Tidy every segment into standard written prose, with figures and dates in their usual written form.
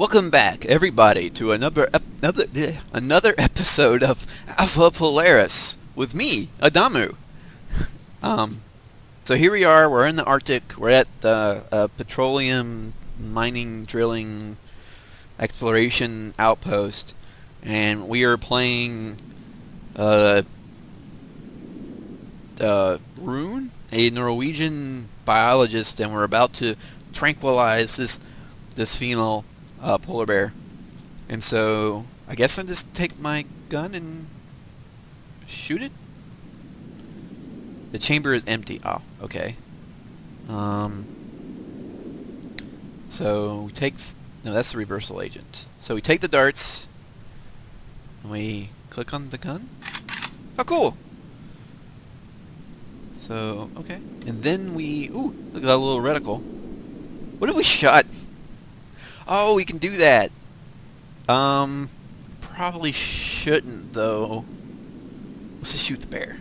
Welcome back, everybody, to another episode of Alpha Polaris with me, Adamu. So here we are. We're in the Arctic. We're at the petroleum mining, drilling, exploration outpost, and we are playing Rune, a Norwegian biologist, and we're about to tranquilize this female polar bear. And so I guess I just take my gun and shoot it. The chamber is empty. Oh, okay. So we take no, that's the reversal agent. So we take the darts and we click on the gun. Oh, cool. So okay, and then we look at that little reticle. What have we shot? Oh, we can do that. Probably shouldn't though. Let's just shoot the bear.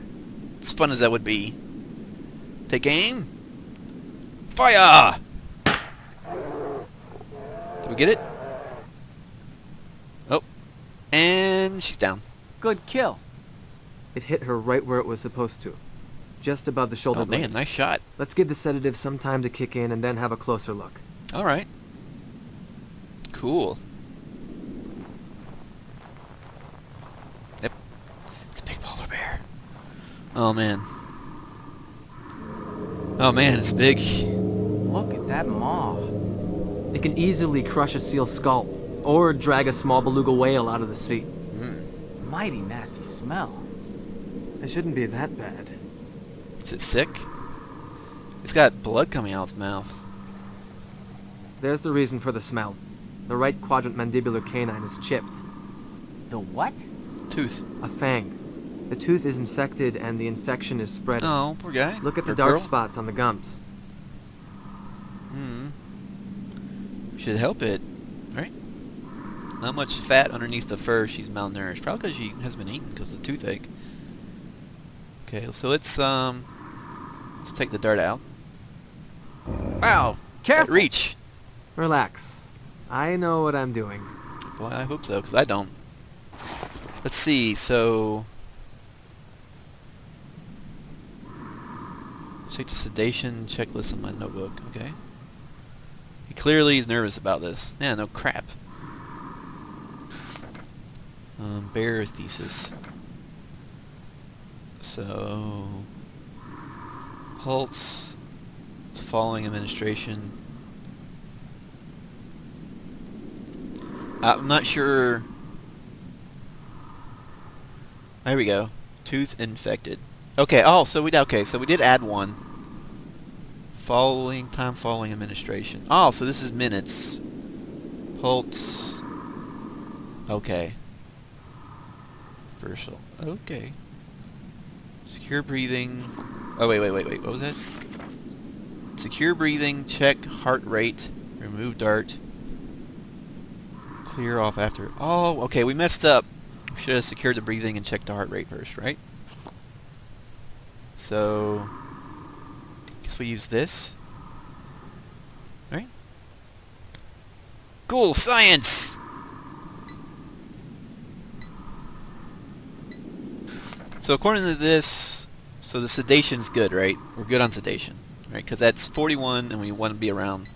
As fun as that would be. Take aim. Fire! Did we get it? Oh, and she's down. Good kill. It hit her right where it was supposed to, just above the shoulder. Oh man, nice shot. Let's give the sedative some time to kick in and then have a closer look. All right. Cool. Yep. It's a big polar bear. Oh man. Oh man, it's big. Look at that maw. It can easily crush a seal skull or drag a small beluga whale out of the sea. Mighty nasty smell. It shouldn't be that bad. Is it sick? It's got blood coming out of its mouth. There's the reason for the smell. The right quadrant mandibular canine is chipped. The what? Tooth. A fang. The tooth is infected and the infection is spreading. Oh, poor guy. Look at the dark spots on the gums. Hmm. Should help it, right? Not much fat underneath the fur. She's malnourished. Probably because she has been eaten because of the toothache. Okay, so let's take the dart out. Wow! Can't reach. Relax. I know what I'm doing. Well, I hope so, because I don't. Let's see, so... check the sedation checklist in my notebook, okay. He clearly is nervous about this. Yeah, no crap. Bear thesis. So... pulse. It's following administration. I'm not sure. There we go. Tooth infected. Okay. Oh, so we did add one. Following time, following administration. Oh, so this is minutes. Pulse. Okay. Reversal. Okay. Secure breathing. Oh wait. What was that? Secure breathing. Check heart rate. Remove dart. Clear off after. Oh, okay, we messed up. We should have secured the breathing and checked the heart rate first, right? So, I guess we use this. Alright. Cool, science! So, according to this, so the sedation's good, right? We're good on sedation, right? Because that's 41 and we want to be around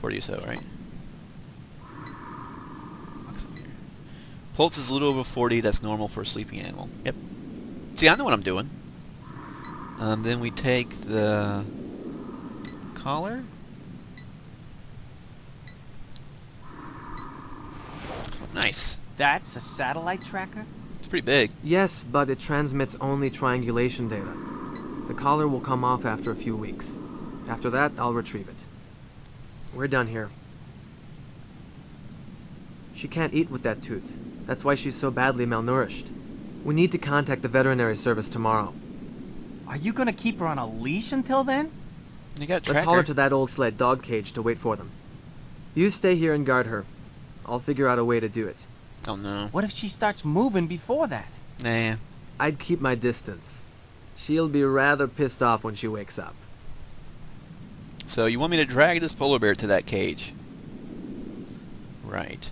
40 or so, right? Pulse is a little over 40. That's normal for a sleeping animal. Yep. See, I know what I'm doing. Then we take the collar. Nice. That's a satellite tracker? It's pretty big. Yes, but it transmits only triangulation data. The collar will come off after a few weeks. After that, I'll retrieve it. We're done here. She can't eat with that tooth. That's why she's so badly malnourished. We need to contact the veterinary service tomorrow. Are you gonna keep her on a leash until then? You got tracker. Let's haul her to that old sled dog cage to wait for them. You stay here and guard her. I'll figure out a way to do it. Oh no. What if she starts moving before that? Nah. I'd keep my distance. She'll be rather pissed off when she wakes up. So you want me to drag this polar bear to that cage? Right.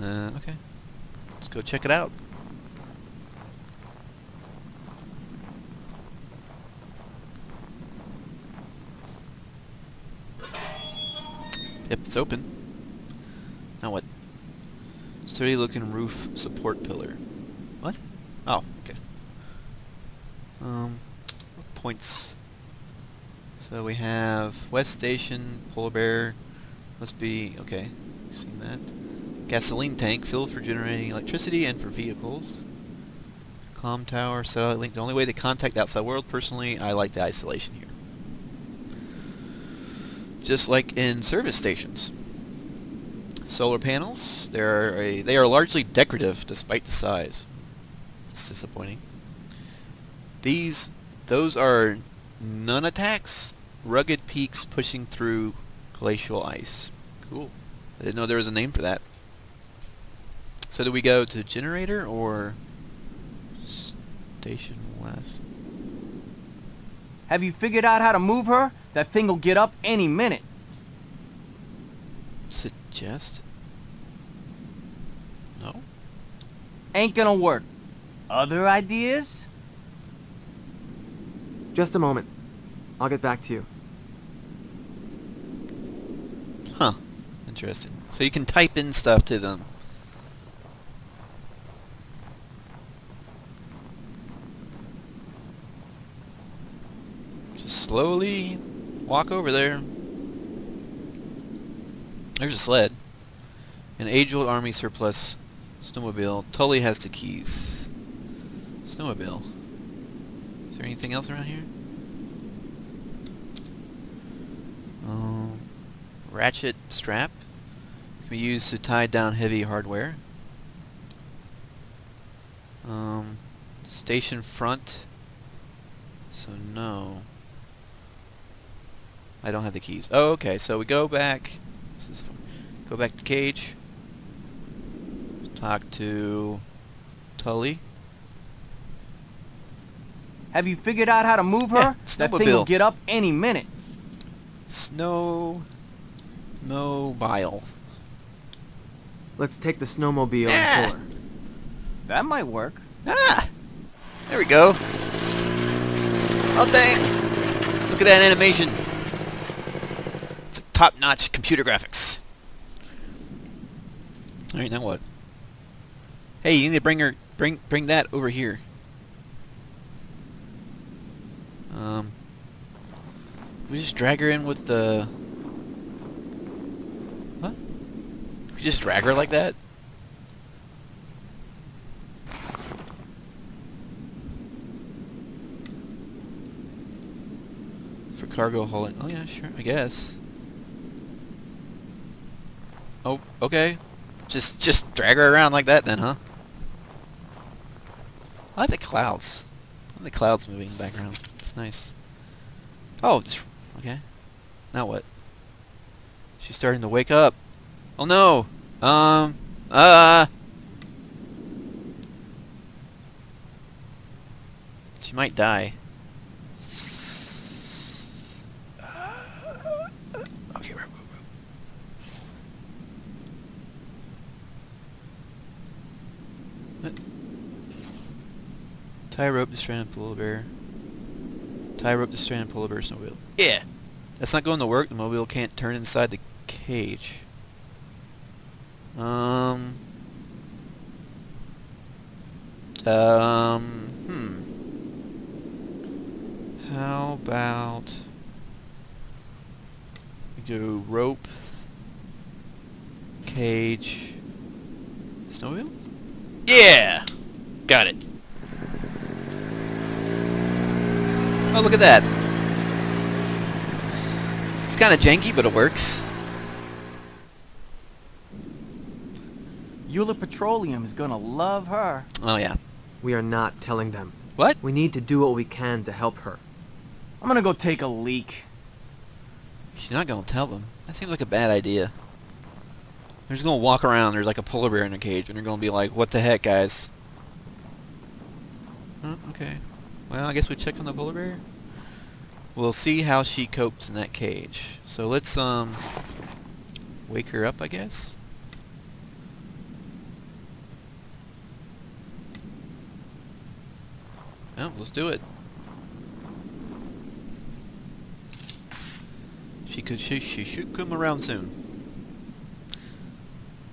Okay. Let's go check it out. Yep, it's open. Now what? Sturdy looking roof support pillar. What? Oh, okay. Points. So we have West Station, Polar Bear. Must be okay. Seen that. Gasoline tank, filled for generating electricity and for vehicles. Comm tower, satellite link. The only way to contact the outside world. Personally, I like the isolation here. Just like in service stations. Solar panels, they are largely decorative despite the size. It's disappointing. Those are nun attacks, rugged peaks pushing through glacial ice. Cool. I didn't know there was a name for that. So do we go to generator or station west? Have you figured out how to move her? That thing will get up any minute. Suggest? No? Ain't gonna work. Other ideas? Just a moment. I'll get back to you. Huh. Interesting. So you can type in stuff to them. Just slowly walk over there. There's a sled. An age-old army surplus snowmobile. Tully has the keys. Snowmobile. Is there anything else around here? Ratchet strap. Can be used to tie down heavy hardware. Station front. So no. I don't have the keys. Oh, okay. So we go back. This is fun. Go back to cage. Talk to Tully. Have you figured out how to move her? Yeah, that thing will get up any minute. Snowmobile. Let's take the snowmobile and pull her. That might work. Ah! There we go. Oh dang! Look at that animation. It's like top-notch computer graphics. Alright, now what? Hey, you need to bring her bring that over here. We just drag her in with the... What? We just drag her like that? For cargo hauling. Oh yeah, sure, I guess. Oh, okay. Just drag her around like that then, huh? I like the clouds. I like the clouds moving in the background. Nice. Oh, just okay. Now what? She's starting to wake up. Oh no. She might die. Okay, right. What? Tie rope to strand and pull a bear. Tie rope the strand and pull a burst snowmobile. Yeah! That's not going to work. The mobile can't turn inside the cage. How about... we go rope... cage... snowmobile? Yeah! Got it. Oh, look at that. It's kind of janky, but it works. Eula Petroleum is gonna love her. Oh, yeah. We are not telling them. What? We need to do what we can to help her. I'm gonna go take a leak. You're not gonna tell them. That seems like a bad idea. They're just gonna walk around, there's like a polar bear in a cage, and they're gonna be like, what the heck, guys? Oh, okay. Well, I guess we check on the polar bear. We'll see how she copes in that cage. So let's wake her up, I guess? Oh, let's do it. She should come around soon.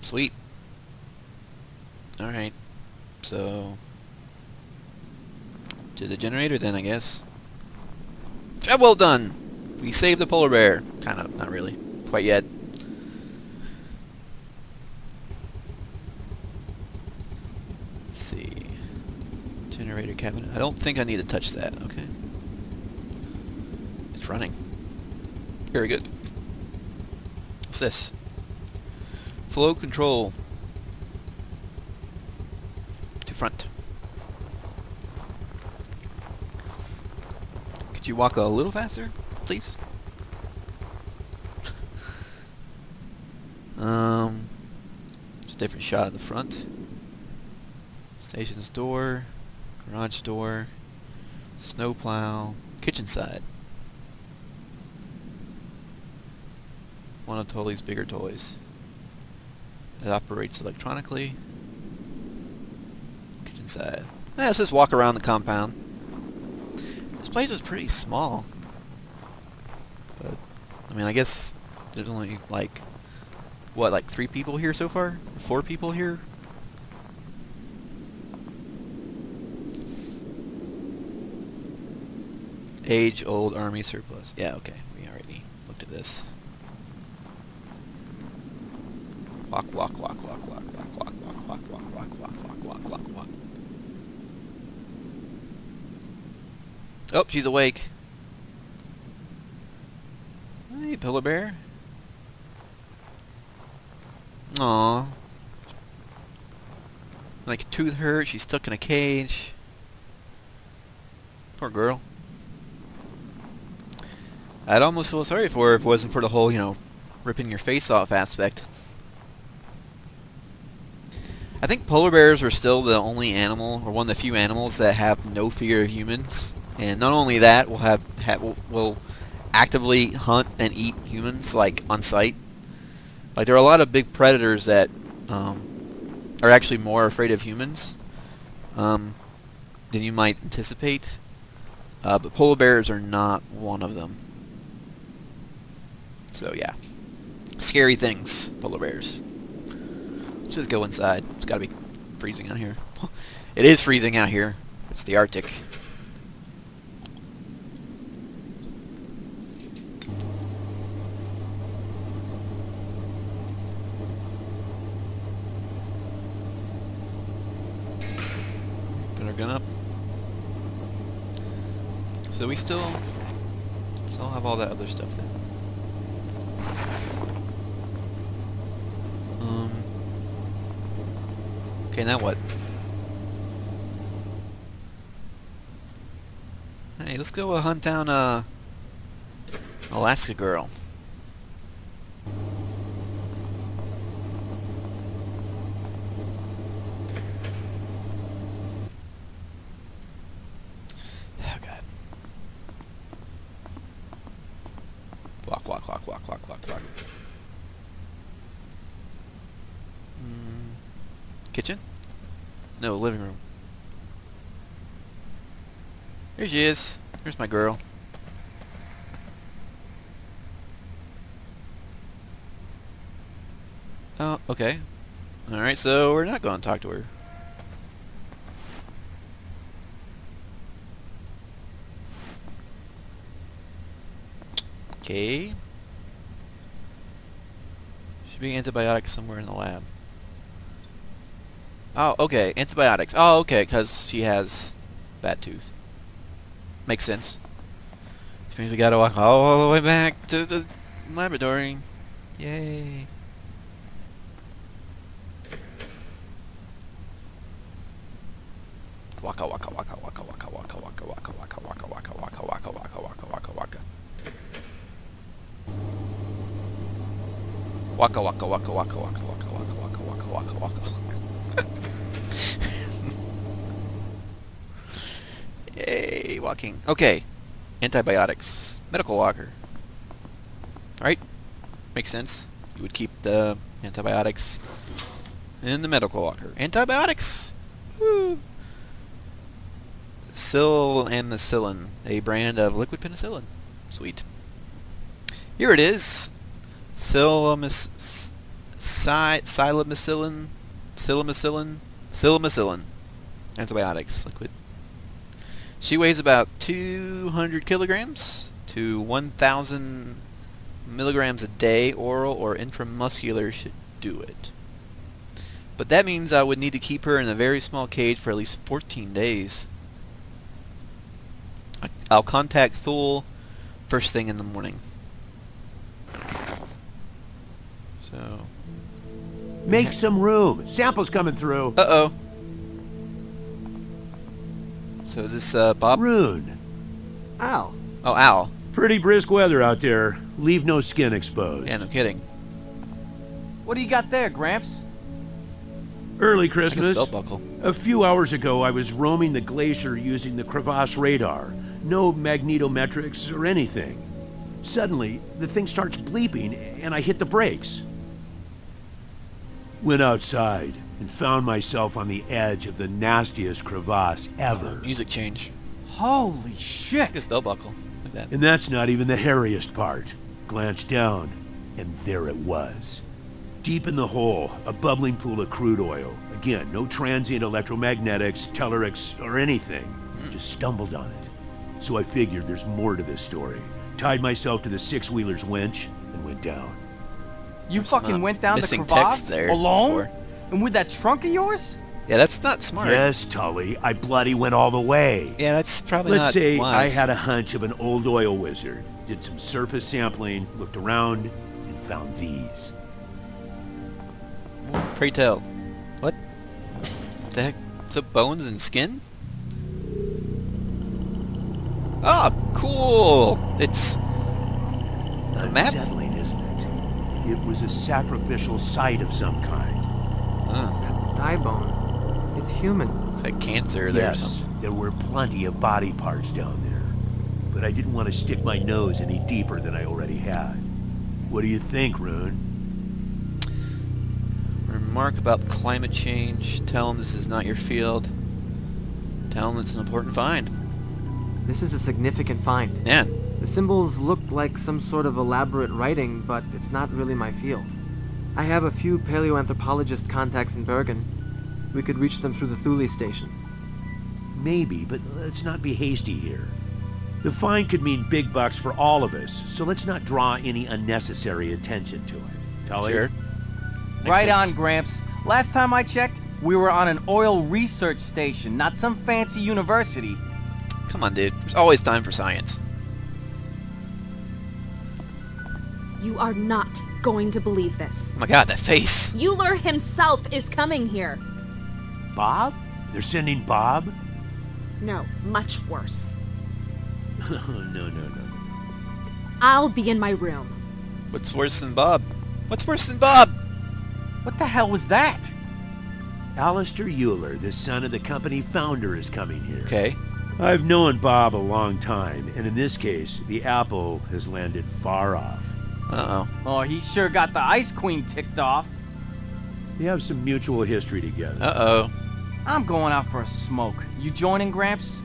Sweet. Alright. So... to the generator then, I guess. Job well done! We saved the polar bear. Kind of, not really. Quite yet. Let's see. Generator cabinet. I don't think I need to touch that. Okay. It's running. Very good. What's this? Flow control. To front. Could you walk a little faster, please? It's a different shot at the front. Station's door. Garage door. Snowplow. Kitchen side. One of Thule's bigger toys. It operates electronically. Kitchen side. Let's just walk around the compound. This place is pretty small. But, I mean, I guess there's only like, what, like 3 people here so far? 4 people here? Age-old army surplus. Yeah, okay. We already looked at this. Walk, walk, walk, walk, walk, walk, walk, walk, walk, walk, walk, walk, walk, walk, walk, walk. Oh, she's awake. Hey, polar bear. Aww. Like a tooth hurt, she's stuck in a cage. Poor girl. I'd almost feel sorry for her if it wasn't for the whole, you know, ripping your face off aspect. I think polar bears are still the only animal, or one of the few animals that have no fear of humans. And not only that, will actively hunt and eat humans, like, on sight. Like, there are a lot of big predators that are actually more afraid of humans than you might anticipate. But polar bears are not one of them. So, yeah. Scary things, polar bears. Let's just go inside. It's gotta be freezing out here. It is freezing out here. It's the Arctic. Put our gun up. So we still have all that other stuff there. Okay, now what? Hey, let's go hunt down Alaska girl. Oh god. Walk, walk, walk, walk, walk, walk, walk. Kitchen? No, living room. Here she is. Here's my girl. Oh, okay. Alright, so we're not going to talk to her. Okay. Should be antibiotics somewhere in the lab. Oh, okay. Antibiotics. Oh, okay, because she has bad tooth. Makes sense. Which means we gotta walk all the way back to the laboratory. Yay. Waka waka waka waka waka waka waka waka waka waka waka waka waka waka waka waka waka. Waka waka waka waka waka waka waka waka waka waka waka. Yay, walking. Okay. Antibiotics. Medical locker. Alright. Makes sense. You would keep the antibiotics in the medical locker. Antibiotics! Woo! Silomacillin, a brand of liquid penicillin. Sweet. Here it is. Silomacillin. Antibiotics, liquid. She weighs about 200 kilograms to 1,000 milligrams a day. Oral or intramuscular should do it. But that means I would need to keep her in a very small cage for at least 14 days. I'll contact Thule first thing in the morning. So... Make some room. Sample's coming through. Uh-oh. So is this Bob? Rune. Ow. Oh, ow. Pretty brisk weather out there. Leave no skin exposed. Yeah, no kidding. What do you got there, Gramps? Early Christmas. Belt buckle. A few hours ago, I was roaming the glacier using the crevasse radar. No magnetometrics or anything. Suddenly, the thing starts bleeping, and I hit the brakes. Went outside and found myself on the edge of the nastiest crevasse ever. Oh, music change. Holy shit! This bell buckle. Look at that. And that's not even the hairiest part. Glanced down, and there it was. Deep in the hole, a bubbling pool of crude oil. Again, no transient electromagnetics, tellurics, or anything. Just stumbled on it. So I figured there's more to this story. Tied myself to the six-wheeler's winch and went down. You fucking went down the crevasse alone? Before. And with that trunk of yours? Yeah, that's not smart. Yes, Tully, I bloody went all the way. Yeah, that's probably not wise. Let's say I had a hunch of an old oil wizard, did some surface sampling, looked around, and found these. Pray tell. What? What the heck? So bones and skin? Ah, oh, cool! It's... a map? Unsettling, isn't it? It was a sacrificial site of some kind. That thigh bone. It's human. It's like cancer there or something. There were plenty of body parts down there. But I didn't want to stick my nose any deeper than I already had. What do you think, Rune? Remark about climate change. Tell him this is not your field. Tell him it's an important find. This is a significant find. Yeah. The symbols look like some sort of elaborate writing, but it's not really my field. I have a few paleoanthropologist contacts in Bergen. We could reach them through the Thule station. Maybe, but let's not be hasty here. The find could mean big bucks for all of us, so let's not draw any unnecessary attention to it. Tully? Sure. Right on, Gramps. Last time I checked, we were on an oil research station, not some fancy university. Come on, dude. There's always time for science. You are not going to believe this. Oh my god, that face. Euler himself is coming here. Bob? They're sending Bob? No, much worse. No. I'll be in my room. What's worse than Bob? What's worse than Bob? What the hell was that? Alistair Euler, the son of the company founder, is coming here. Okay. I've known Bob a long time, and in this case, the apple has landed far off. Uh-oh. Oh, he sure got the Ice Queen ticked off. They have some mutual history together. Uh-oh. I'm going out for a smoke. You joining, Gramps?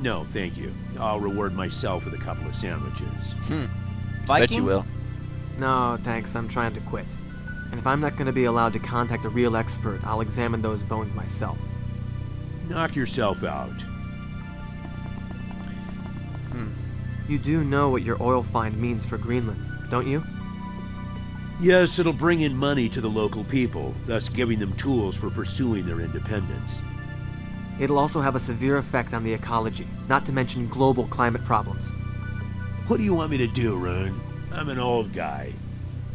No, thank you. I'll reward myself with a couple of sandwiches. Viking? Bet you will. No, thanks. I'm trying to quit. And if I'm not going to be allowed to contact a real expert, I'll examine those bones myself. Knock yourself out. You do know what your oil find means for Greenland, don't you? Yes, it'll bring in money to the local people, thus giving them tools for pursuing their independence. It'll also have a severe effect on the ecology, not to mention global climate problems. What do you want me to do, Rune? I'm an old guy.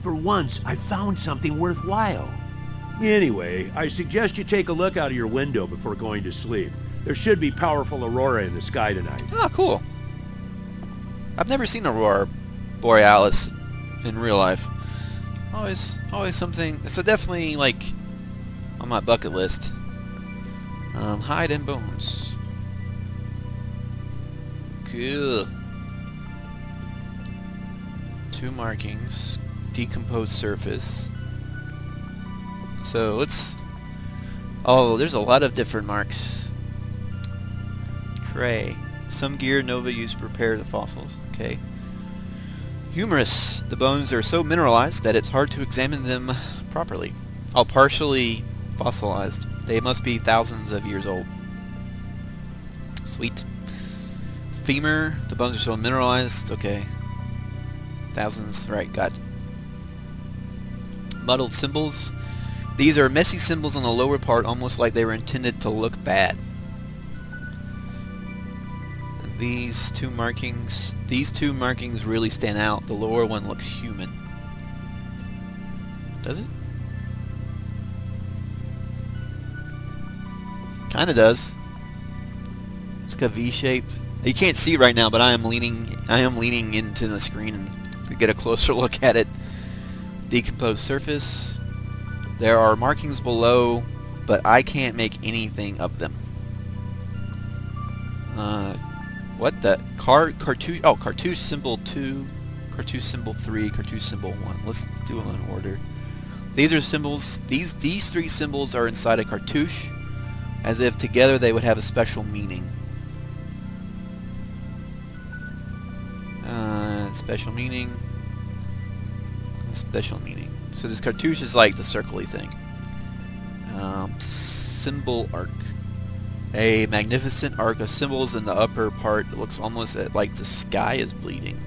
For once, I found something worthwhile. Anyway, I suggest you take a look out of your window before going to sleep. There should be powerful aurora in the sky tonight. Oh, cool. I've never seen aurora borealis in real life. Always something. So definitely like on my bucket list. Hide in bones. Cool. Two markings. decomposed surface. So let's... Oh, there's a lot of different marks. Cray. Some gear Nova used to prepare the fossils. Okay. Humerus. The bones are so mineralized that it's hard to examine them properly. All partially fossilized. They must be thousands of years old. Sweet. Femur. The bones are so mineralized. Okay. Thousands. Right, got it. Muddled symbols. These are messy symbols on the lower part, almost like they were intended to look bad. These two markings really stand out. The lower one looks human. Does it? Kinda does. It's got a V shape. You can't see right now, but I am leaning into the screen to get a closer look at it. Decomposed surface. There are markings below, but I can't make anything of them. What the? Cartouche? Oh, cartouche symbol 2, cartouche symbol 3, cartouche symbol 1. Let's do them in order. These are symbols. These three symbols are inside a cartouche, as if together they would have a special meaning. Special meaning. Special meaning. So this cartouche is like the circly thing. Symbol arc. A magnificent arc of symbols in the upper part. It looks almost like the sky is bleeding.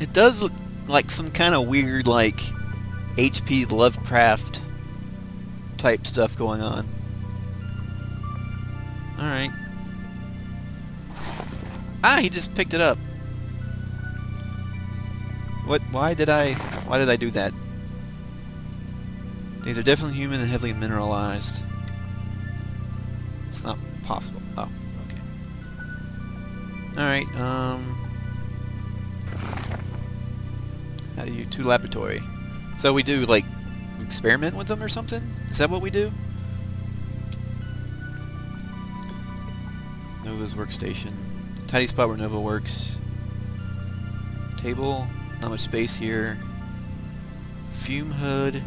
It does look like some kind of weird, like, H.P. Lovecraft type stuff going on. Alright. Ah, he just picked it up. What? Why did I do that? These are definitely human and heavily mineralized. It's not possible. Oh, okay. Alright, how do you... To laboratory. So we do, like, experiment with them or something? Is that what we do? Nova's workstation. Tidy spot where Nova works. Table. Not much space here. Fume hood.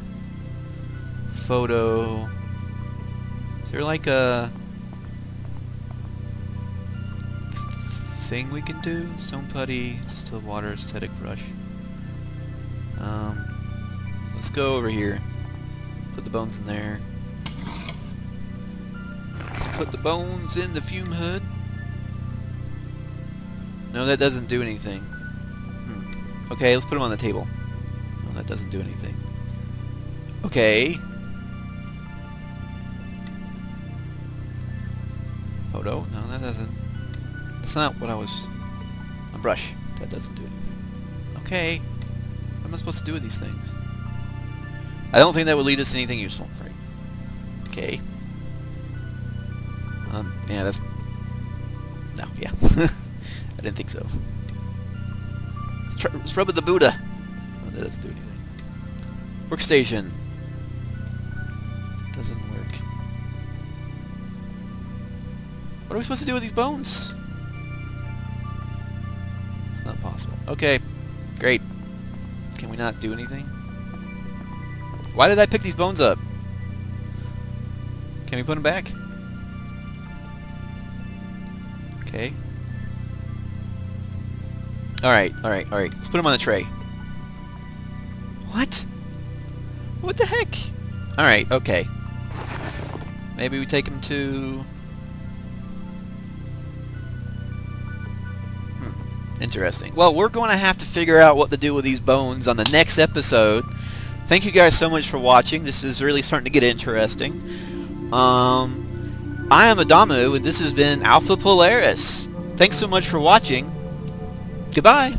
Photo. Is there like a thing we can do? Stone putty, still water, aesthetic brush. Let's go over here. Put the bones in there. Let's put the bones in the fume hood. No, that doesn't do anything. Okay, let's put them on the table. No, that doesn't do anything. Okay. Photo? No, that doesn't... That's not what I was... A brush. That doesn't do anything. Okay. What am I supposed to do with these things? I don't think that would lead us to anything useful. Right. Okay. Yeah, that's... No, yeah. I didn't think so. Let's rub with the Buddha. Oh, that doesn't do anything. Workstation. Doesn't work. What are we supposed to do with these bones? It's not possible. Okay. Great. Can we not do anything? Why did I pick these bones up? Can we put them back? Okay. Alright. Let's put them on the tray. What? What the heck? Alright, okay. Maybe we take him to... Interesting. Well, we're going to have to figure out what to do with these bones on the next episode. Thank you guys so much for watching. This is really starting to get interesting. I am Adamu, and this has been Alpha Polaris. Thanks so much for watching. Goodbye.